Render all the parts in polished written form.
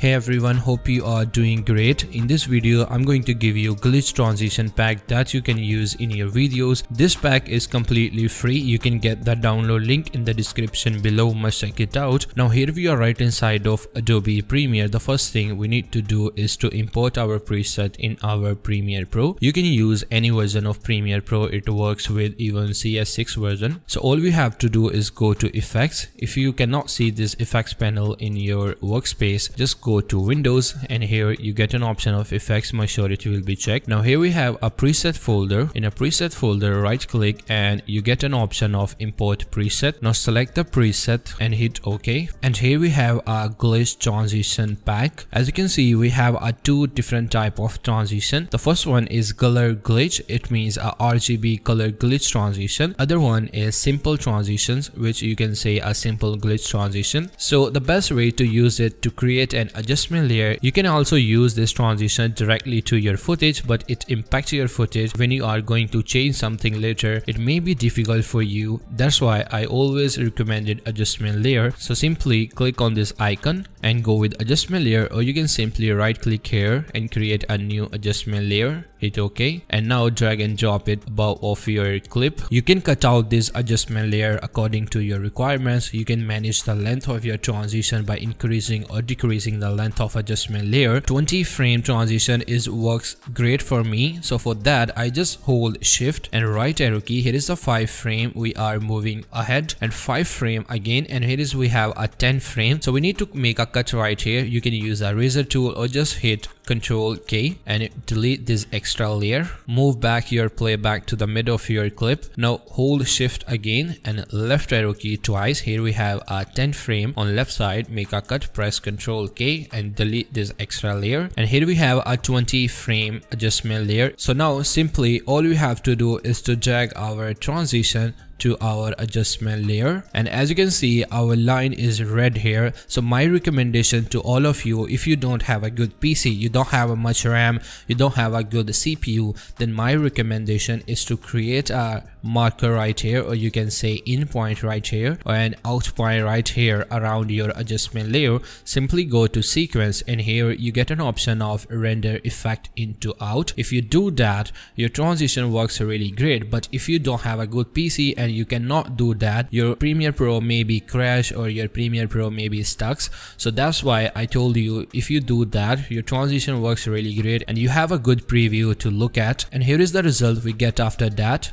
Hey everyone, hope you are doing great. In this video, I'm going to give you a glitch transition pack that you can use in your videos. This pack is completely free. You can get the download link in the description below. Must check it out. Now here we are right inside of Adobe Premiere. The first thing we need to do is to import our preset in our Premiere Pro. You can use any version of Premiere Pro. It works with even CS6 version. So all we have to do is go to effects. If you cannot see this effects panel in your workspace, just go to Windows, and here you get an option of effects. Make sure it will be checked. Now here we have a preset folder. In a preset folder, right click and you get an option of import preset. Now select the preset and hit OK. And here we have a glitch transition pack. As you can see, we have a two different type of transition. The first one is color glitch. It means a RGB color glitch transition. Other one is simple transitions, which you can say a simple glitch transition. So the best way to use it to create an adjustment layer. You can also use this transition directly to your footage, but it impacts your footage when you are going to change something later. It may be difficult for you. That's why I always recommended adjustment layer. So simply click on this icon and go with adjustment layer, or you can simply right click here and create a new adjustment layer. Hit OK and now drag and drop it above of your clip. You can cut out this adjustment layer according to your requirements. You can manage the length of your transition by increasing or decreasing the length of adjustment layer. 20 frame transition works great for me. So for that, I just hold shift and right arrow key. Here is the 5 frame we are moving ahead, and 5 frame again, and here is we have a 10 frame. So we need to make a cut right here. You can use a razor tool or just hit Control K and delete this extra layer. Move back your playback to the middle of your clip. Now hold shift again and left arrow key twice. Here we have a 10 frame on left side. Make a cut, press Control K and delete this extra layer. And here we have a 20 frame adjustment layer. So now simply all we have to do is to drag our transition to our adjustment layer, and as you can see, our line is red here. So my recommendation to all of you, if you don't have a good PC, you don't have much RAM, you don't have a good CPU, then my recommendation is to create a marker right here, or you can say in point right here or an out point right here around your adjustment layer. Simply go to sequence and here you get an option of render effect into out. If you do that, your transition works really great. But if you don't have a good PC and you cannot do that, your Premiere Pro may be crashed or your Premiere Pro may be stuck. So that's why I told you, if you do that, your transition works really great and you have a good preview to look at. And here is the result we get after that.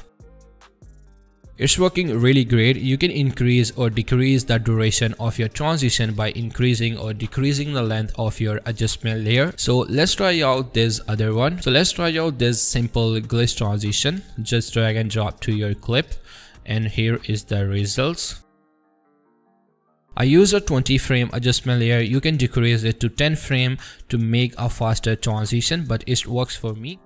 It's working really great. You can increase or decrease the duration of your transition by increasing or decreasing the length of your adjustment layer. So let's try out this other one. So let's try out this simple glitch transition. Just drag and drop to your clip and here is the results. I use a 20 frame adjustment layer. You can decrease it to 10 frame to make a faster transition, but it works for me.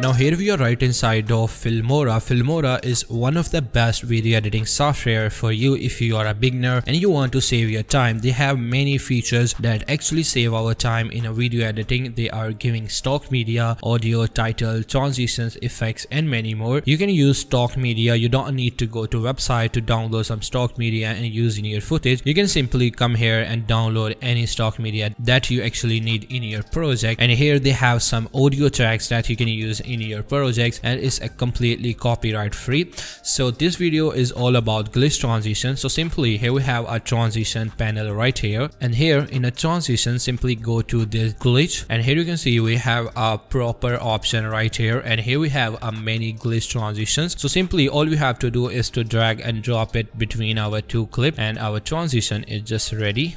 Now here we are right inside of Filmora. Filmora is one of the best video editing software for you if you are a beginner and you want to save your time. They have many features that actually save our time in a video editing. They are giving stock media, audio, title, transitions, effects and many more. You can use stock media. You don't need to go to website to download some stock media and use in your footage. You can simply come here and download any stock media that you actually need in your project. And here they have some audio tracks that you can use in your projects, and it's a completely copyright free. So this video is all about glitch transition. So simply here we have a transition panel right here, and here in a transition simply go to this glitch, and here you can see we have a proper option right here, and here we have a many glitch transitions. So simply all we have to do is to drag and drop it between our two clips and our transition is just ready.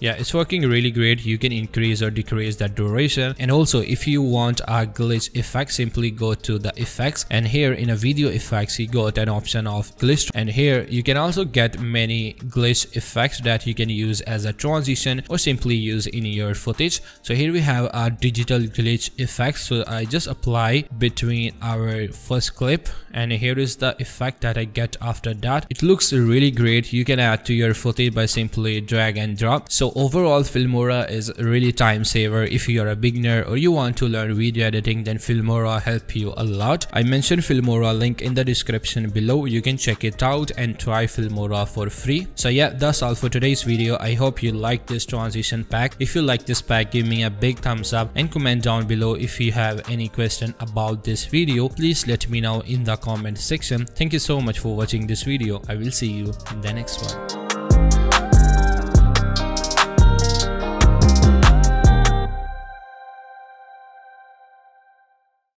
Yeah, it's working really great. You can increase or decrease the duration. And also if you want a glitch effect, simply go to the effects, and here in a video effects you got an option of glitch, and here you can also get many glitch effects that you can use as a transition or simply use in your footage. So here we have a digital glitch effect. So I just apply between our first clip and here is the effect that I get after that. It looks really great. You can add to your footage by simply drag and drop. So So overall, Filmora is a really time saver. If you are a beginner or you want to learn video editing, then Filmora help you a lot. I mentioned Filmora link in the description below. You can check it out and try Filmora for free. So yeah, that's all for today's video. I hope you like this transition pack. If you like this pack, give me a big thumbs up and comment down below. If you have any question about this video, please let me know in the comment section. Thank you so much for watching this video. I will see you in the next one.